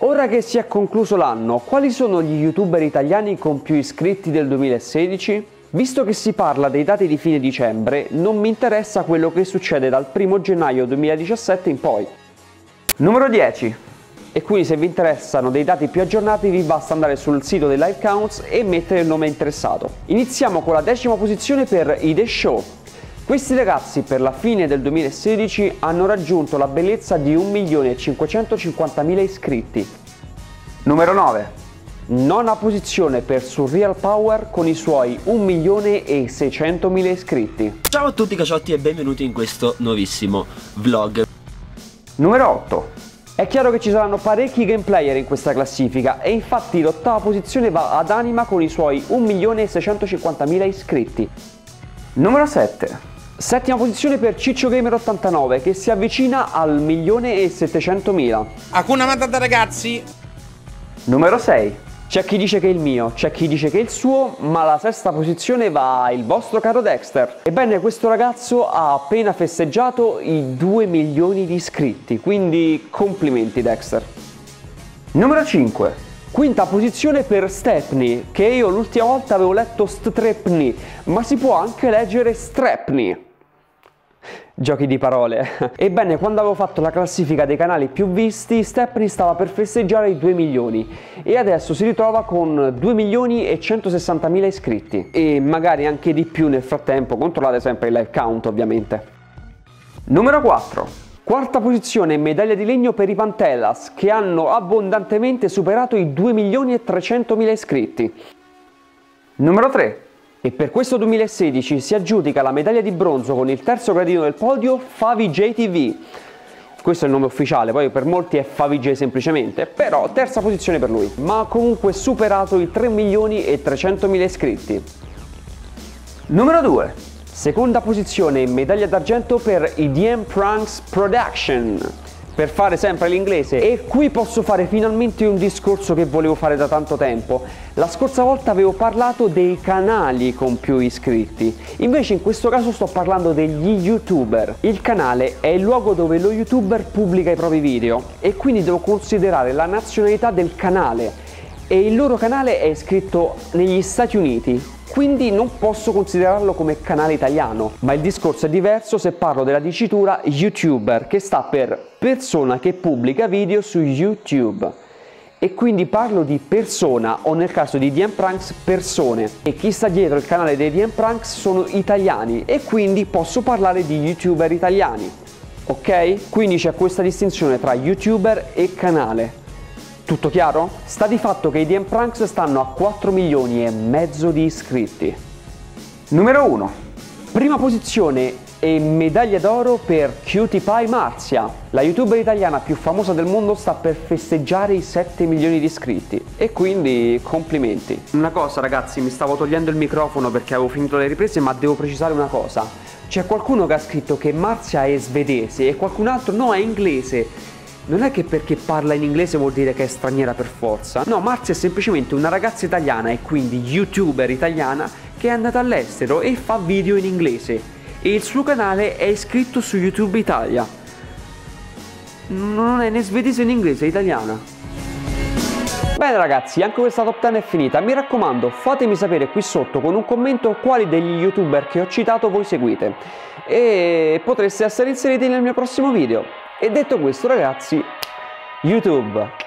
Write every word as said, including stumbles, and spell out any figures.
Ora che si è concluso l'anno, quali sono gli youtuber italiani con più iscritti del duemilasedici? Visto che si parla dei dati di fine dicembre, non mi interessa quello che succede dal primo gennaio duemiladiciassette in poi. Numero dieci. E quindi se vi interessano dei dati più aggiornati vi basta andare sul sito dei live counts e mettere il nome interessato. Iniziamo con la decima posizione per i The Show. Questi ragazzi per la fine del duemilasedici hanno raggiunto la bellezza di un milione cinquecentocinquantamila iscritti. Numero nove. Nona posizione per Surreal Power con i suoi un milione seicentomila iscritti. Ciao a tutti Caciotti e benvenuti in questo nuovissimo vlog. Numero otto. È chiaro che ci saranno parecchi gameplayer in questa classifica e infatti l'ottava posizione va ad Anima con i suoi un milione seicentocinquantamila iscritti. Numero sette. Settima posizione per CiccioGamer ottantanove che si avvicina al milione settecentomila. Hakuna Matata ragazzi! Numero sei. C'è chi dice che è il mio, c'è chi dice che è il suo, ma la sesta posizione va al vostro caro Dexter. Ebbene, questo ragazzo ha appena festeggiato i due milioni di iscritti, quindi complimenti Dexter. Numero cinque. Quinta posizione per St tre pny, che io l'ultima volta avevo letto St tre pny, ma si può anche leggere St tre pny. Giochi di parole. Ebbene, quando avevo fatto la classifica dei canali più visti, St tre pny stava per festeggiare i due milioni e adesso si ritrova con due milioni centosessantamila iscritti e magari anche di più nel frattempo, controllate sempre il live count ovviamente. Numero quattro. Quarta posizione, medaglia di legno per i Pantellas che hanno abbondantemente superato i due milioni trecentomila iscritti. Numero tre. E per questo duemilasedici si aggiudica la medaglia di bronzo con il terzo gradino del podio FavijTV. Questo è il nome ufficiale, poi per molti è Favij semplicemente, però terza posizione per lui. Ma ha comunque superato i tre milioni trecentomila iscritti. Numero due. Seconda posizione, medaglia d'argento per I D M Pranks Production. Per fare sempre l'inglese, e qui posso fare finalmente un discorso che volevo fare da tanto tempo. La scorsa volta avevo parlato dei canali con più iscritti, invece in questo caso sto parlando degli youtuber. Il canale è il luogo dove lo youtuber pubblica i propri video e quindi devo considerare la nazionalità del canale, e il loro canale è iscritto negli Stati Uniti, quindi non posso considerarlo come canale italiano. Ma il discorso è diverso se parlo della dicitura youtuber, che sta per persona che pubblica video su YouTube, e quindi parlo di persona, o nel caso di I D M Pranks persone, e chi sta dietro il canale dei I D M Pranks sono italiani e quindi posso parlare di youtuber italiani, ok? Quindi c'è questa distinzione tra youtuber e canale. Tutto chiaro? Sta di fatto che i I D M Pranks stanno a quattro milioni e mezzo di iscritti. Numero uno. Prima posizione e medaglia d'oro per Cutie Pie Marzia. La youtuber italiana più famosa del mondo sta per festeggiare i sette milioni di iscritti e quindi complimenti. Una cosa ragazzi, mi stavo togliendo il microfono perché avevo finito le riprese, ma devo precisare una cosa. C'è qualcuno che ha scritto che Marzia è svedese e qualcun altro no, è inglese. Non è che perché parla in inglese vuol dire che è straniera per forza. No, Marzia è semplicemente una ragazza italiana e quindi youtuber italiana che è andata all'estero e fa video in inglese, e il suo canale è iscritto su YouTube Italia. Non è né svedese né inglese, è italiana. Bene ragazzi, anche questa top dieci è finita. Mi raccomando, fatemi sapere qui sotto con un commento quali degli youtuber che ho citato voi seguite e potreste essere inseriti nel mio prossimo video. E detto questo ragazzi, YouTube!